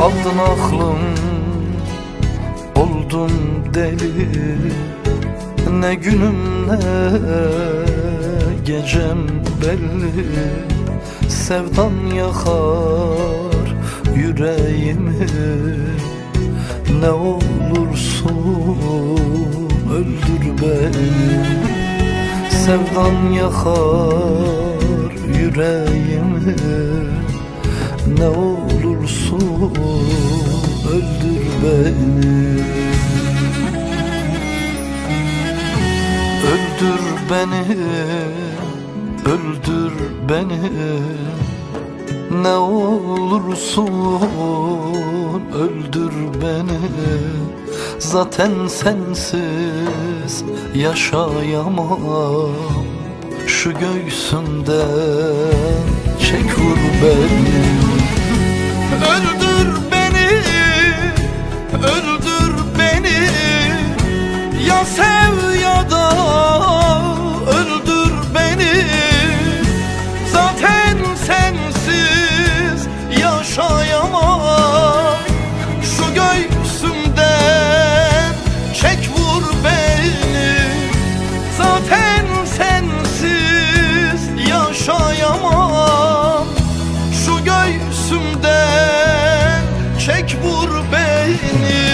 Aldın aklım, oldum deli. Ne günüm ne gecem belli. Sevdan yakar yüreğimi. Ne olursun öldür beni. Sevdan yakar yüreğimi. Ne olursun öldür beni. Öldür beni, öldür beni. Ne olursun öldür beni. Zaten sensiz yaşayamam. Şu göğsümden çek vur beni. Öldür beni, öldür beni. Ya sev ya da öldür beni. Zaten sensiz yaşayamam. Şu göğsümden çek vur beni. Zaten sensiz yaşayamam. Çek vur beni.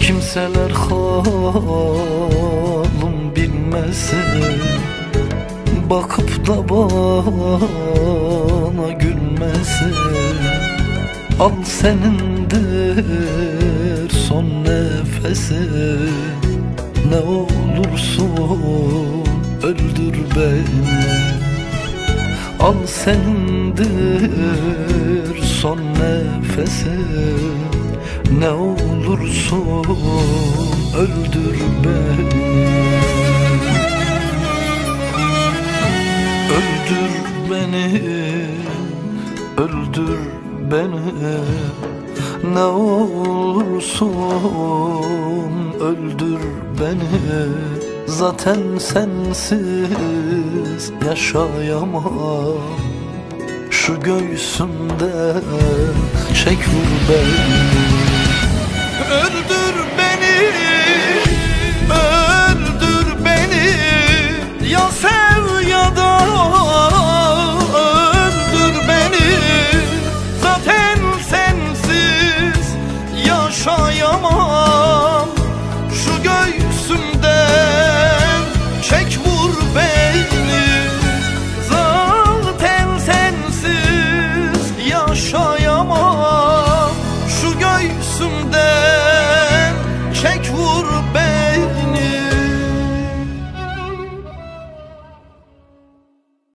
Kimseler halım bilmesin, bakıp da bana gülmesin. Al senindir son nefesi. Ne olursun öldür beni. Al senindir son nefesi. Ne olursun öldür beni. Öldür beni, öldür beni. Ne olursun öldür beni. Zaten sensiz yaşayamam. Şu göğsümden çek vur beni.